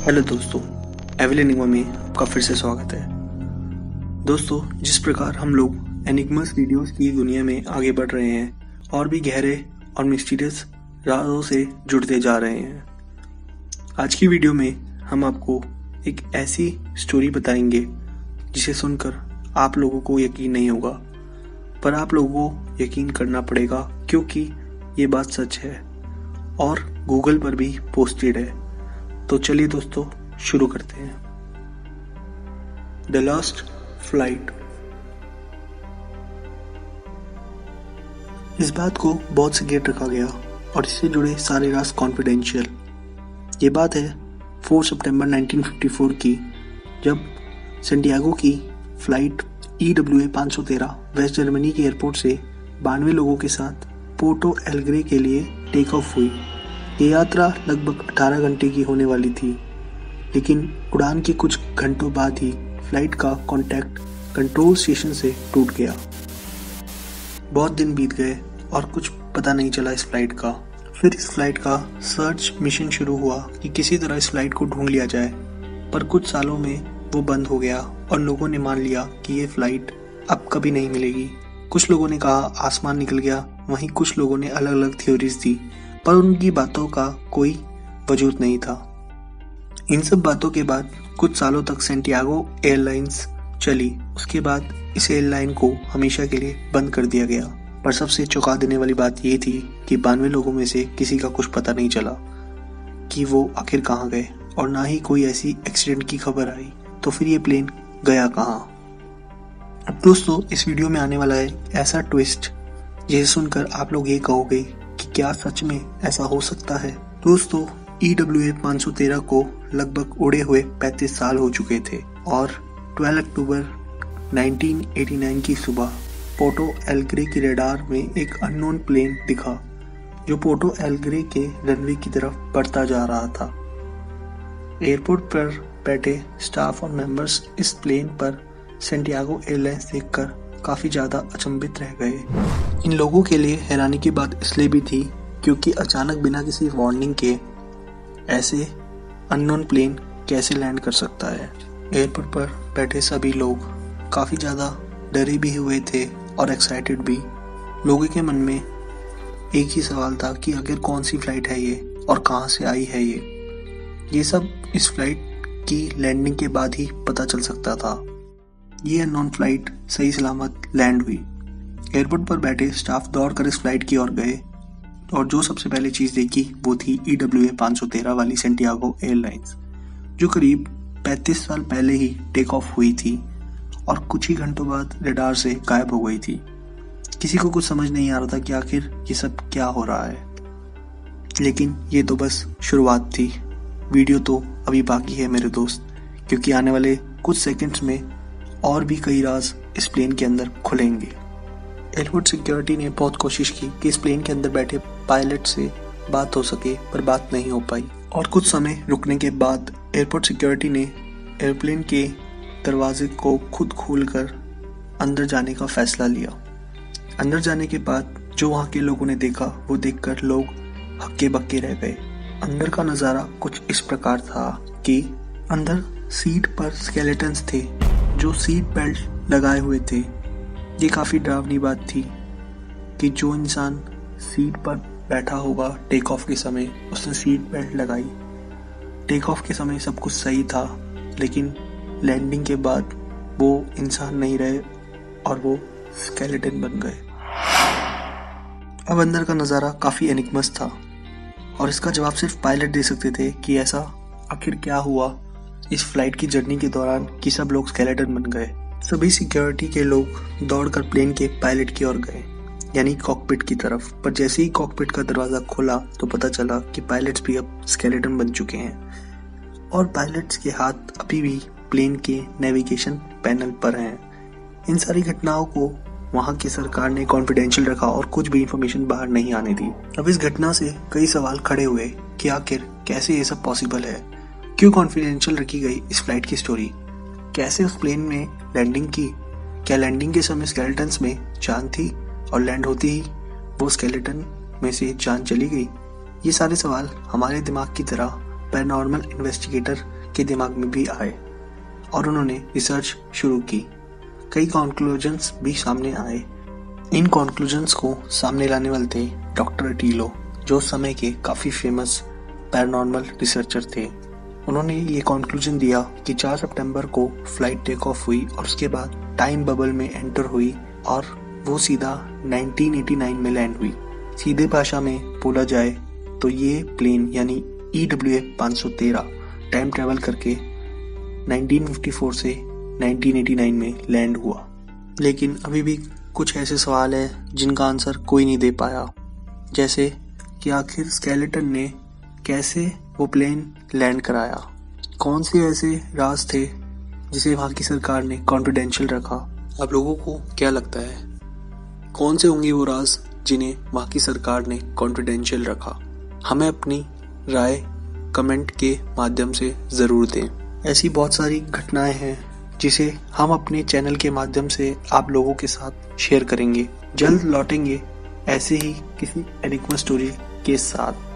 Hello दोस्तों, एवलिनिग्मा में आपका फिर से स्वागत है। दोस्तों, जिस प्रकार हम लोग एनिग्मास वीडियोस की दुनिया में आगे बढ़ रहे हैं और भी गहरे और मिस्टीरियस राजों से जुड़ते जा रहे हैं, आज की वीडियो में हम आपको एक ऐसी स्टोरी बताएंगे जिसे सुनकर आप लोगों को यकीन नहीं होगा, पर आप लोगों को यकीन करना पड़ेगा क्योंकि ये बात सच है और गूगल पर भी पोस्टेड है। तो चलिए दोस्तों, शुरू करते हैं। The last flight. इस बात को बहुत सीक्रेट रखा गया और इससे जुड़े सारे राज कॉन्फिडेंशियल। ये बात है 4 सितंबर 1954 की, जब सेंटियागो की फ्लाइट EWA 513 वेस्ट जर्मनी के एयरपोर्ट से 92 लोगों के साथ पोर्टो एलेग्रे के लिए टेक ऑफ हुई। ये यात्रा लगभग 18 घंटे की होने वाली थी, लेकिन उड़ान के कुछ घंटों बाद ही फ्लाइट का कांटेक्ट कंट्रोल स्टेशन से टूट गया। बहुत दिन बीत गए और कुछ पता नहीं चला इस फ्लाइट का। फिर इस फ्लाइट का सर्च मिशन शुरू हुआ कि किसी तरह इस फ्लाइट को ढूंढ लिया जाए, पर कुछ सालों में वो बंद हो गया और लोगों ने मान लिया कि ये फ्लाइट अब कभी नहीं मिलेगी। कुछ लोगों ने कहा आसमान निकल गया, वहीं कुछ लोगों ने अलग अलग थ्योरीज दी, पर उनकी बातों का कोई वजूद नहीं था। इन सब बातों के बाद कुछ सालों तक सेंटियागो एयरलाइंस चली। उसके बाद इस एयरलाइन को हमेशा के लिए बंद कर दिया गया, पर सबसे चौंका देने वाली बात यह थी कि 92 लोगों में से किसी का कुछ पता नहीं चला कि वो आखिर कहाँ गए, और ना ही कोई ऐसी एक्सीडेंट की खबर आई। तो फिर ये प्लेन गया कहाँ? अब दोस्तों, इस वीडियो में आने वाला है ऐसा ट्विस्ट जिसे सुनकर आप लोग ये कहोगे कि क्या सच में ऐसा हो सकता है। दोस्तों, EWA 513 को लगभग उड़े हुए 35 साल हो चुके थे और 12 अक्टूबर 1989 की सुबह पोर्टो एलेग्रे के रडार में एक अननोन प्लेन दिखा जो पोर्टो एलेग्रे के रनवे की तरफ बढ़ता जा रहा था। एयरपोर्ट पर बैठे स्टाफ और मेंबर्स इस प्लेन पर सेंटियागो एयरलाइंस देखकर काफ़ी ज़्यादा अचंभित रह गए। इन लोगों के लिए हैरानी की बात इसलिए भी थी क्योंकि अचानक बिना किसी वार्निंग के ऐसे अननोन प्लेन कैसे लैंड कर सकता है। एयरपोर्ट पर बैठे सभी लोग काफ़ी ज़्यादा डरे भी हुए थे और एक्साइटेड भी। लोगों के मन में एक ही सवाल था कि आखिर कौन सी फ्लाइट है ये और कहाँ से आई है ये सब इस फ्लाइट की लैंडिंग के बाद ही पता चल सकता था। ये अननोन फ्लाइट सही सलामत लैंड हुई। एयरपोर्ट पर बैठे स्टाफ दौड़कर इस फ्लाइट की ओर गए और जो सबसे पहले चीज़ देखी वो थी EWA 513 वाली सेंटियागो एयरलाइंस, जो करीब 35 साल पहले ही टेक ऑफ हुई थी और कुछ ही घंटों बाद रडार से गायब हो गई थी। किसी को कुछ समझ नहीं आ रहा था कि आखिर ये सब क्या हो रहा है, लेकिन ये तो बस शुरुआत थी। वीडियो तो अभी बाकी है मेरे दोस्त, क्योंकि आने वाले कुछ सेकेंड्स में और भी कई राज इस प्लेन के अंदर खुलेंगे। एयरपोर्ट सिक्योरिटी ने बहुत कोशिश की कि इस प्लेन के अंदर बैठे पायलट से बात हो सके, पर बात नहीं हो पाई। और कुछ समय रुकने के बाद एयरपोर्ट सिक्योरिटी ने एयरप्लेन के दरवाजे को खुद खोलकर अंदर जाने का फैसला लिया। अंदर जाने के बाद जो वहाँ के लोगों ने देखा वो देखकर लोग हक्के बक्के रह गए। अंदर का नज़ारा कुछ इस प्रकार था कि अंदर सीट पर स्केलेटन्स थे जो सीट बेल्ट लगाए हुए थे। ये काफ़ी डरावनी बात थी कि जो इंसान सीट पर बैठा होगा टेक ऑफ के समय उसने सीट बेल्ट लगाई। टेक ऑफ के समय सब कुछ सही था, लेकिन लैंडिंग के बाद वो इंसान नहीं रहे और वो स्केलेटन बन गए। अब अंदर का नज़ारा काफ़ी एनिग्मस था और इसका जवाब सिर्फ पायलट दे सकते थे कि ऐसा आखिर क्या हुआ इस फ्लाइट की जर्नी के दौरान कि सब लोग स्केलेटन बन गए। सभी सिक्योरिटी के लोग दौड़कर प्लेन के पायलट की ओर गए, यानी कॉकपिट की तरफ, पर जैसे ही कॉकपिट का दरवाज़ा खोला तो पता चला कि पायलट्स भी अब स्केलेटन बन चुके हैं और पायलट्स के हाथ अभी भी प्लेन के नेविगेशन पैनल पर हैं। इन सारी घटनाओं को वहाँ की सरकार ने कॉन्फिडेंशियल रखा और कुछ भी इंफॉर्मेशन बाहर नहीं आने दी। अब इस घटना से कई सवाल खड़े हुए कि आखिर कैसे ये सब पॉसिबल है, क्यों कॉन्फिडेंशियल रखी गई इस फ्लाइट की स्टोरी, कैसे उस प्लेन में लैंडिंग की, क्या लैंडिंग के समय स्केलेटन्स में जान थी और लैंड होते ही वो स्केलेटन में से जान चली गई। ये सारे सवाल हमारे दिमाग की तरह पैरानॉर्मल इन्वेस्टिगेटर के दिमाग में भी आए और उन्होंने रिसर्च शुरू की। कई कॉन्क्लूजन्स भी सामने आए। इन कॉन्क्लूजन्स को सामने लाने वाले थे डॉक्टर टीलो, जो समय के काफ़ी फेमस पैरानॉर्मल रिसर्चर थे। उन्होंने ये कॉन्क्लूजन दिया कि 4 सितंबर को फ्लाइट टेक ऑफ हुई और उसके बाद टाइम बबल में एंटर हुई और वो सीधा 1989 में लैंड हुई। सीधे भाषा में बोला जाए तो ये प्लेन यानी EWA 513 टाइम ट्रेवल करके 1954 से 1989 में लैंड हुआ। लेकिन अभी भी कुछ ऐसे सवाल है जिनका आंसर कोई नहीं दे पाया, जैसे कि आखिर स्केलेटन ने कैसे वो प्लेन लैंड कराया, कौन से ऐसे राज थे जिसे वहाँ की सरकार ने कॉन्फिडेंशियल रखा। आप लोगों को क्या लगता है कौन से होंगे वो राज जिन्हें वहाँ की सरकार ने कॉन्फिडेंशियल रखा? हमें अपनी राय कमेंट के माध्यम से ज़रूर दें। ऐसी बहुत सारी घटनाएं हैं जिसे हम अपने चैनल के माध्यम से आप लोगों के साथ शेयर करेंगे। जल्द लौटेंगे ऐसे ही किसी एनिग्मा स्टोरी के साथ।